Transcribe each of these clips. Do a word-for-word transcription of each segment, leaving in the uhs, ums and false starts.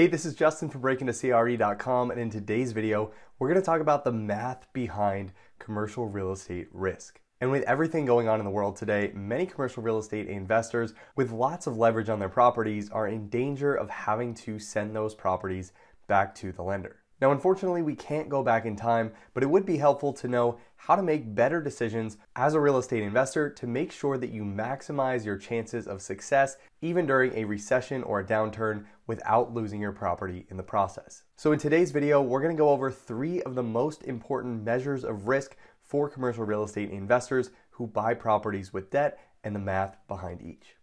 Hey, this is Justin from break into C R E dot com, and in today's video, we're going to talk about the math behind commercial real estate risk. And with everything going on in the world today, many commercial real estate investors with lots of leverage on their properties are in danger of having to send those properties back to the lender. Now, unfortunately, we can't go back in time, but it would be helpful to know how to make better decisions as a real estate investor to make sure that you maximize your chances of success even during a recession or a downturn without losing your property in the process. So in today's video, we're going to go over three of the most important measures of risk for commercial real estate investors who buy properties with debt and the math behind each.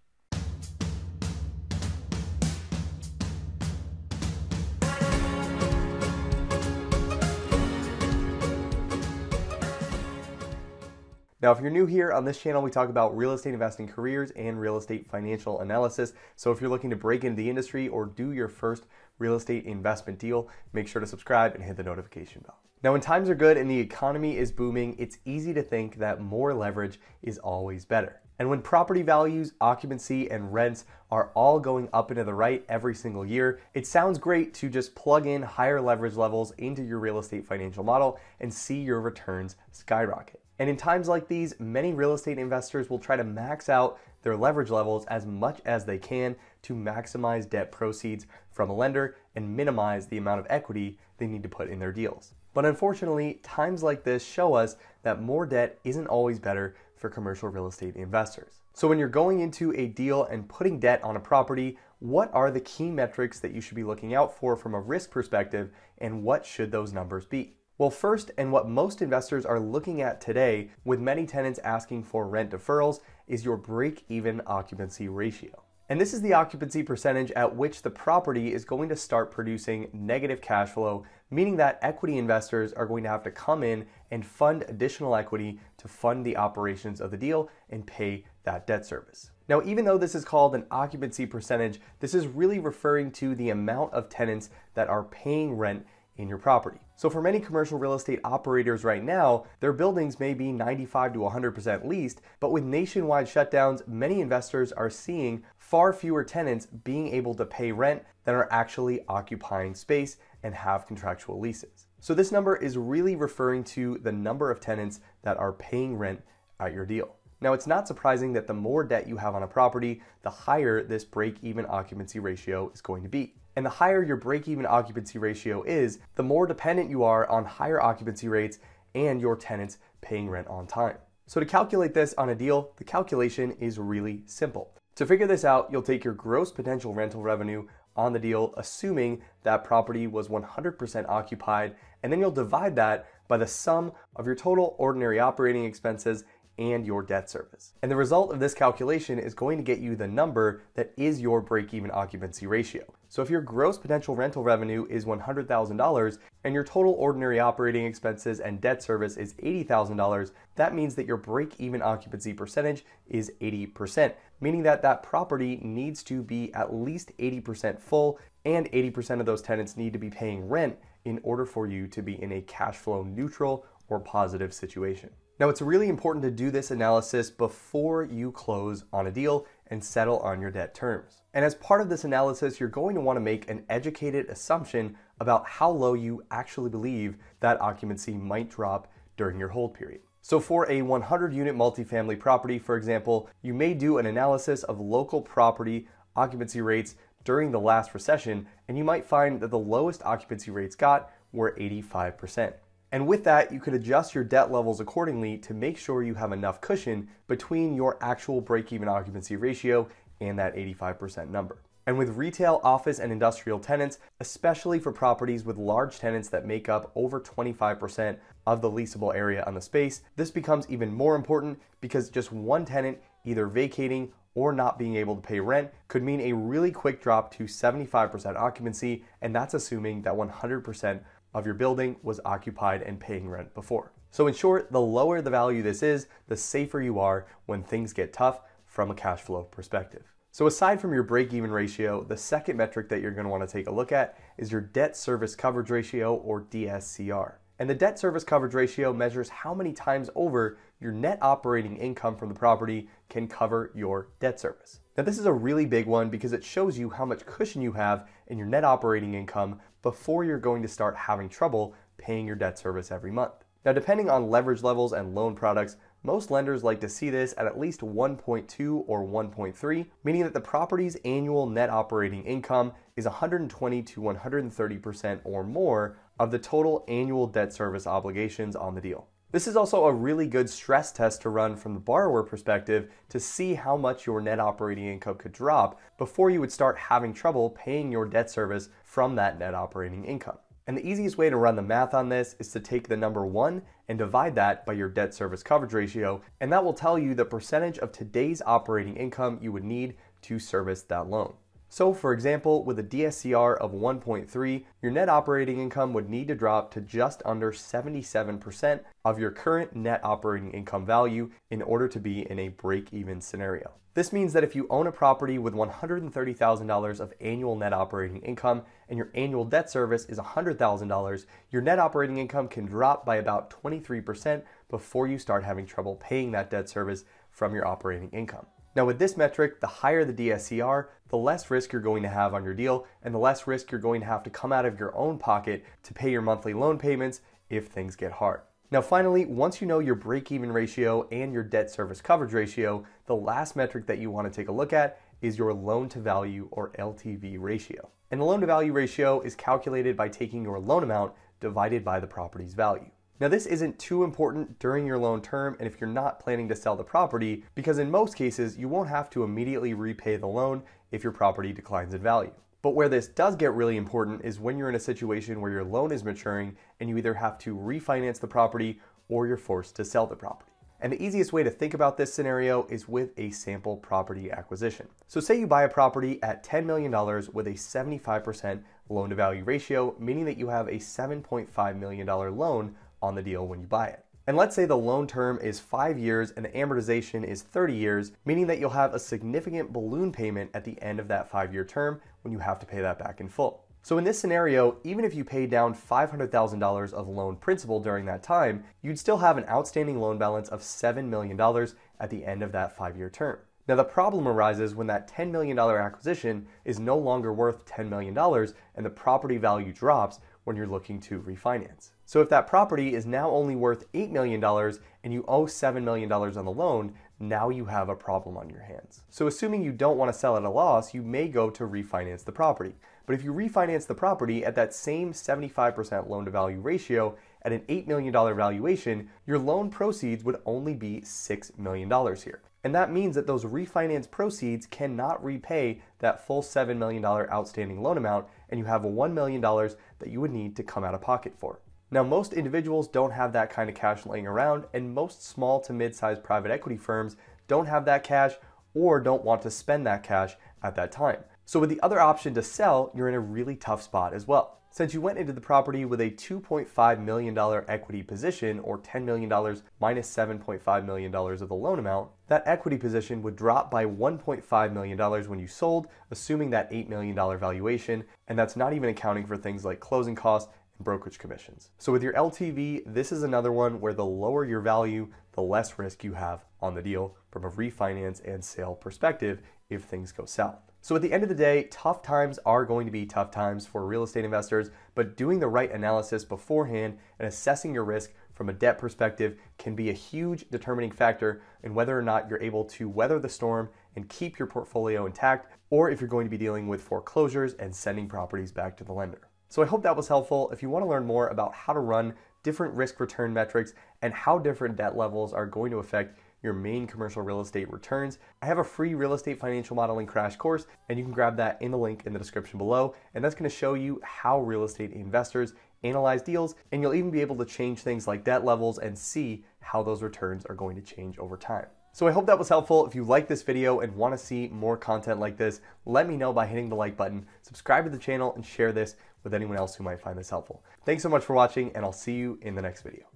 Now, if you're new here on this channel, we talk about real estate investing careers and real estate financial analysis. So if you're looking to break into the industry or do your first real estate investment deal, make sure to subscribe and hit the notification bell. Now, when times are good and the economy is booming, it's easy to think that more leverage is always better. And when property values, occupancy, and rents are all going up and to the right every single year, it sounds great to just plug in higher leverage levels into your real estate financial model and see your returns skyrocket. And in times like these, many real estate investors will try to max out their leverage levels as much as they can to maximize debt proceeds from a lender and minimize the amount of equity they need to put in their deals. But unfortunately, times like this show us that more debt isn't always better for commercial real estate investors. So when you're going into a deal and putting debt on a property, what are the key metrics that you should be looking out for from a risk perspective, and what should those numbers be? Well, first, and what most investors are looking at today with many tenants asking for rent deferrals, is your break-even occupancy ratio. And this is the occupancy percentage at which the property is going to start producing negative cash flow, meaning that equity investors are going to have to come in and fund additional equity to fund the operations of the deal and pay that debt service. Now, even though this is called an occupancy percentage, this is really referring to the amount of tenants that are paying rent in your property. So for many commercial real estate operators right now, their buildings may be ninety-five to one hundred percent leased, but with nationwide shutdowns, many investors are seeing far fewer tenants being able to pay rent than are actually occupying space and have contractual leases. So this number is really referring to the number of tenants that are paying rent at your deal. Now, it's not surprising that the more debt you have on a property, the higher this break-even occupancy ratio is going to be. And the higher your break-even occupancy ratio is, the more dependent you are on higher occupancy rates and your tenants paying rent on time. So to calculate this on a deal, the calculation is really simple. To figure this out, you'll take your gross potential rental revenue on the deal, assuming that property was one hundred percent occupied, and then you'll divide that by the sum of your total ordinary operating expenses and your debt service. And the result of this calculation is going to get you the number that is your break-even occupancy ratio. So if your gross potential rental revenue is one hundred thousand dollars and your total ordinary operating expenses and debt service is eighty thousand dollars, that means that your break-even occupancy percentage is eighty percent, meaning that that property needs to be at least eighty percent full and eighty percent of those tenants need to be paying rent in order for you to be in a cash flow neutral or positive situation. Now, it's really important to do this analysis before you close on a deal and settle on your debt terms. And as part of this analysis, you're going to want to make an educated assumption about how low you actually believe that occupancy might drop during your hold period. So for a one hundred unit multifamily property, for example, you may do an analysis of local property occupancy rates during the last recession, and you might find that the lowest occupancy rates got were eighty-five percent. And with that, you could adjust your debt levels accordingly to make sure you have enough cushion between your actual break-even occupancy ratio and that eighty-five percent number. And with retail, office, and industrial tenants, especially for properties with large tenants that make up over twenty-five percent of the leasable area on the space, this becomes even more important because just one tenant either vacating or not being able to pay rent could mean a really quick drop to seventy-five percent occupancy, and that's assuming that one hundred percent of your building was occupied and paying rent before. So in short, the lower the value this is, the safer you are when things get tough from a cash flow perspective. So aside from your break-even ratio, the second metric that you're going to want to take a look at is your debt service coverage ratio, or D S C R. And the debt service coverage ratio measures how many times over your net operating income from the property can cover your debt service. Now, this is a really big one because it shows you how much cushion you have in your net operating income before you're going to start having trouble paying your debt service every month. Now, depending on leverage levels and loan products, most lenders like to see this at at least one point two or one point three, meaning that the property's annual net operating income is one hundred twenty to one hundred thirty percent or more of the total annual debt service obligations on the deal. This is also a really good stress test to run from the borrower perspective to see how much your net operating income could drop before you would start having trouble paying your debt service from that net operating income. And the easiest way to run the math on this is to take the number one and divide that by your debt service coverage ratio, and that will tell you the percentage of today's operating income you would need to service that loan. So for example, with a D S C R of one point three, your net operating income would need to drop to just under seventy-seven percent of your current net operating income value in order to be in a break-even scenario. This means that if you own a property with one hundred thirty thousand dollars of annual net operating income and your annual debt service is one hundred thousand dollars, your net operating income can drop by about twenty-three percent before you start having trouble paying that debt service from your operating income. Now, with this metric, the higher the D S C R, the less risk you're going to have on your deal and the less risk you're going to have to come out of your own pocket to pay your monthly loan payments if things get hard. Now, finally, once you know your break-even ratio and your debt service coverage ratio, the last metric that you want to take a look at is your loan-to-value or L T V ratio. And the loan-to-value ratio is calculated by taking your loan amount divided by the property's value. Now, this isn't too important during your loan term and if you're not planning to sell the property, because in most cases, you won't have to immediately repay the loan if your property declines in value. But where this does get really important is when you're in a situation where your loan is maturing and you either have to refinance the property or you're forced to sell the property. And the easiest way to think about this scenario is with a sample property acquisition. So say you buy a property at ten million dollars with a seventy-five percent loan-to-value ratio, meaning that you have a seven point five million dollars loan on the deal when you buy it. And let's say the loan term is five years and the amortization is thirty years, meaning that you'll have a significant balloon payment at the end of that five-year term when you have to pay that back in full. So in this scenario, even if you pay down five hundred thousand dollars of loan principal during that time, you'd still have an outstanding loan balance of seven million dollars at the end of that five-year term. Now, the problem arises when that ten million dollars acquisition is no longer worth ten million dollars and the property value drops when you're looking to refinance. So if that property is now only worth eight million dollars and you owe seven million dollars on the loan, now you have a problem on your hands. So assuming you don't want to sell at a loss, you may go to refinance the property. But if you refinance the property at that same seventy-five percent loan-to-value ratio at an eight million dollars valuation, your loan proceeds would only be six million dollars here. And that means that those refinance proceeds cannot repay that full seven million dollars outstanding loan amount, and you have one million dollars that you would need to come out of pocket for. Now, most individuals don't have that kind of cash laying around, and most small to mid-sized private equity firms don't have that cash or don't want to spend that cash at that time. So with the other option to sell, you're in a really tough spot as well. Since you went into the property with a two point five million dollars equity position, or ten million dollars minus seven point five million dollars of the loan amount, that equity position would drop by one point five million dollars when you sold, assuming that eight million dollars valuation, and that's not even accounting for things like closing costs and brokerage commissions. So with your L T V, this is another one where the lower your value, the less risk you have on the deal from a refinance and sale perspective if things go south. So at the end of the day, tough times are going to be tough times for real estate investors, but doing the right analysis beforehand and assessing your risk from a debt perspective can be a huge determining factor in whether or not you're able to weather the storm and keep your portfolio intact, or if you're going to be dealing with foreclosures and sending properties back to the lender. So I hope that was helpful. If you want to learn more about how to run different risk return metrics and how different debt levels are going to affect your main commercial real estate returns, I have a free real estate financial modeling crash course, and you can grab that in the link in the description below. And that's going to show you how real estate investors analyze deals, and you'll even be able to change things like debt levels and see how those returns are going to change over time. So I hope that was helpful. If you like this video and want to see more content like this, let me know by hitting the like button, subscribe to the channel, and share this with anyone else who might find this helpful. Thanks so much for watching, and I'll see you in the next video.